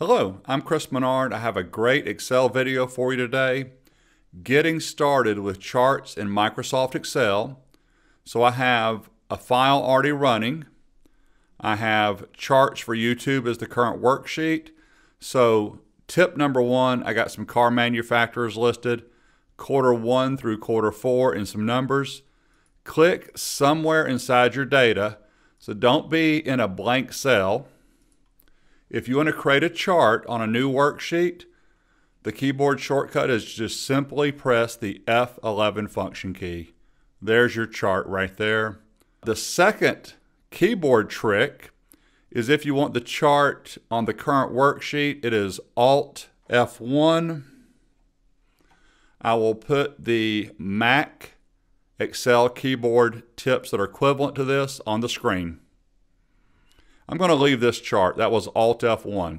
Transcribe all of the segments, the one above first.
Hello, I'm Chris Menard. I have a great Excel video for you today, getting started with charts in Microsoft Excel. So I have a file already running. I have charts for YouTube as the current worksheet. So tip number one, I got some car manufacturers listed, Q1 through Q4 and some numbers. Click somewhere inside your data. So don't be in a blank cell. If you want to create a chart on a new worksheet, the keyboard shortcut is just simply press the F11 function key. There's your chart right there. The second keyboard trick is if you want the chart on the current worksheet, it is Alt F1. I will put the Mac Excel keyboard tips that are equivalent to this on the screen. I'm going to leave this chart. That was Alt F1.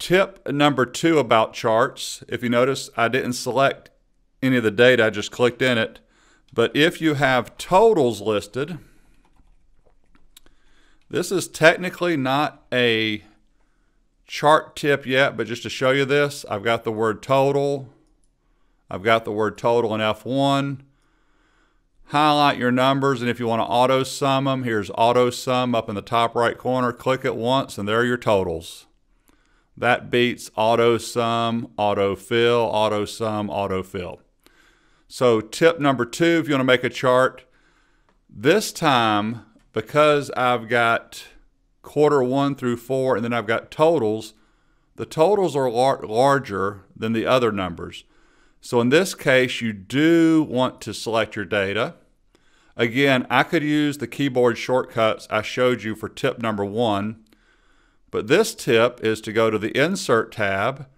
Tip number two about charts. If you notice, I didn't select any of the data. I just clicked in it. But if you have totals listed, this is technically not a chart tip yet, but just to show you this, I've got the word total. I've got the word total in F1. Highlight your numbers, and if you want to auto sum them, here's auto sum up in the top right corner. Click it once and there are your totals. That beats auto sum, auto fill, auto sum, auto fill. So tip number two, if you want to make a chart, this time because I've got Q1 through Q4 and then I've got totals, the totals are larger than the other numbers. So in this case, you do want to select your data. Again, I could use the keyboard shortcuts I showed you for tip number one, but this tip is to go to the Insert tab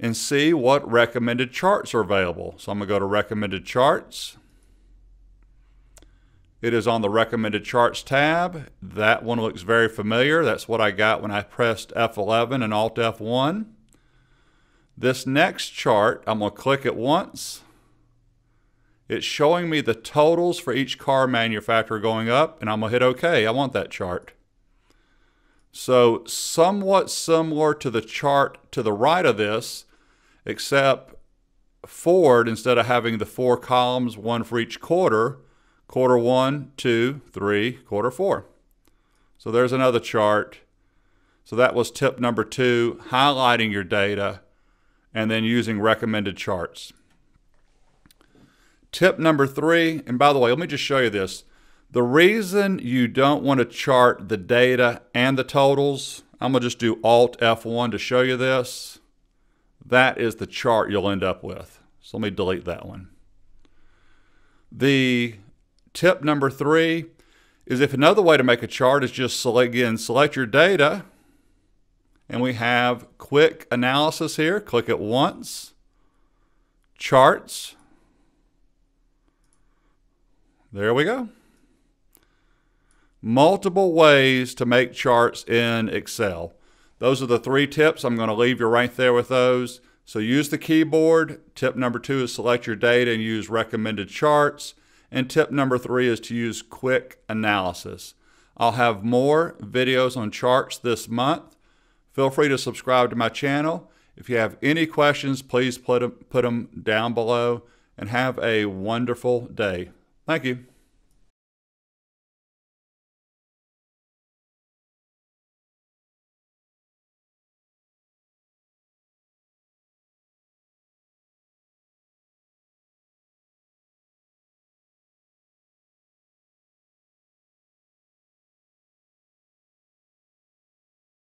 and see what recommended charts are available. So I'm going to go to Recommended Charts. It is on the Recommended Charts tab. That one looks very familiar. That's what I got when I pressed F11 and Alt F1. This next chart, I'm going to click it once. It's showing me the totals for each car manufacturer going up, and I'm going to hit OK. I want that chart. So somewhat similar to the chart to the right of this, except Ford, instead of having the four columns, one for each quarter, Q1, 2, 3, Q4. So there's another chart. So that was tip number two, highlighting your data and then using recommended charts. Tip number three, and by the way, let me just show you this. The reason you don't want to chart the data and the totals, I'm gonna just do Alt F1 to show you this. That is the chart you'll end up with. So let me delete that one. The tip number three is if another way to make a chart is just select your data, and we have Quick Analysis here. Click it once. Charts. There we go. Multiple ways to make charts in Excel. Those are the three tips. I'm going to leave you right there with those. So use the keyboard. Tip number two is select your data and use recommended charts. And tip number three is to use Quick Analysis. I'll have more videos on charts this month. Feel free to subscribe to my channel. If you have any questions, please put them down below, and have a wonderful day. Thank you.